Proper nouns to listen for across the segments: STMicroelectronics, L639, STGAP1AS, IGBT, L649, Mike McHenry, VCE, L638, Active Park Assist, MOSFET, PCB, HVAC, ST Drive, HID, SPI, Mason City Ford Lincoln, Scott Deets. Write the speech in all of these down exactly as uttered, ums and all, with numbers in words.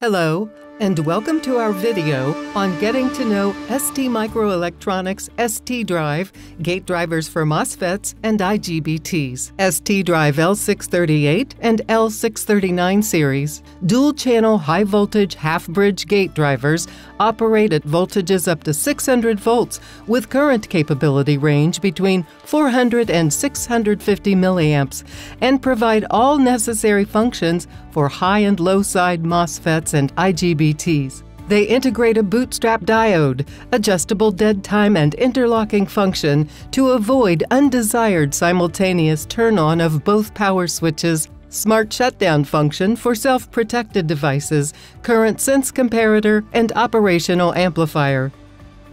Hello, and welcome to our video on getting to know STMicroelectronics S T Drive, gate drivers for MOSFETs and I G B Ts, S T Drive L six thirty-eight and L six thirty-nine series. Dual-channel high-voltage half-bridge gate drivers operate at voltages up to six hundred volts with current capability range between four hundred and six hundred fifty milliamps and provide all necessary functions for high and low side MOSFETs and I G B Ts. They integrate a bootstrap diode, adjustable dead time and interlocking function to avoid undesired simultaneous turn-on of both power switches, smart shutdown function for self-protected devices, current sense comparator, and operational amplifier.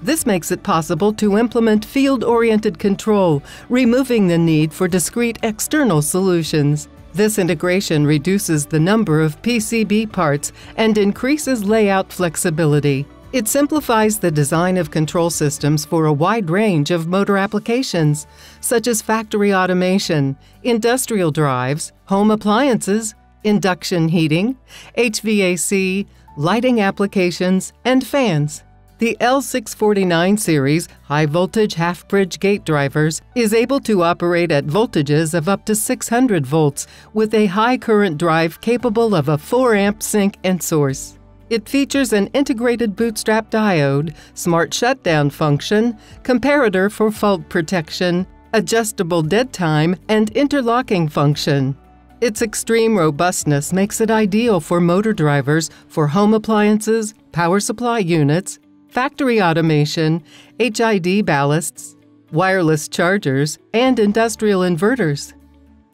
This makes it possible to implement field-oriented control, removing the need for discrete external solutions. This integration reduces the number of P C B parts and increases layout flexibility. It simplifies the design of control systems for a wide range of motor applications, such as factory automation, industrial drives, home appliances, induction heating, H V A C, lighting applications, and fans. The L six forty-nine series high-voltage half-bridge gate drivers is able to operate at voltages of up to six hundred volts with a high current drive capable of a four amp sink and source. It features an integrated bootstrap diode, smart shutdown function, comparator for fault protection, adjustable dead time, and interlocking function. Its extreme robustness makes it ideal for motor drivers for home appliances, power supply units, factory automation, H I D ballasts, wireless chargers, and industrial inverters.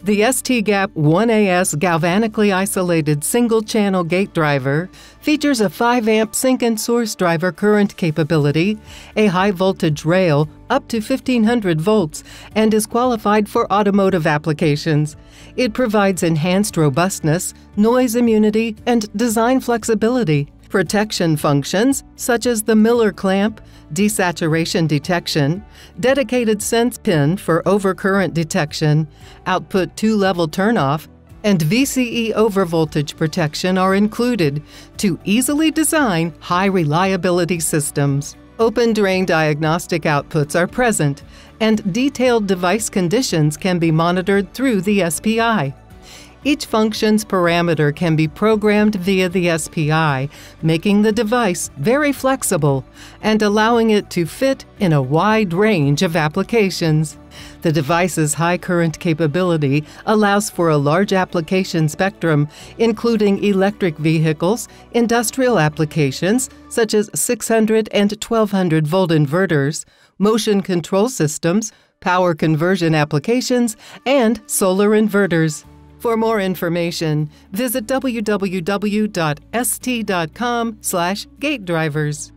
The S T gap one A S galvanically isolated single-channel gate driver features a five amp sink and source driver current capability, a high-voltage rail up to fifteen hundred volts, and is qualified for automotive applications. It provides enhanced robustness, noise immunity, and design flexibility. Protection functions such as the Miller clamp, desaturation detection, dedicated sense pin for overcurrent detection, output two-level turnoff, and V C E overvoltage protection are included to easily design high-reliability systems. Open-drain diagnostic outputs are present, and detailed device conditions can be monitored through the S P I. Each function's parameter can be programmed via the S P I, making the device very flexible and allowing it to fit in a wide range of applications. The device's high current capability allows for a large application spectrum, including electric vehicles, industrial applications such as six hundred and twelve hundred volt inverters, motion control systems, power conversion applications, and solar inverters. For more information, visit w w w dot s t dot com slash gate drivers.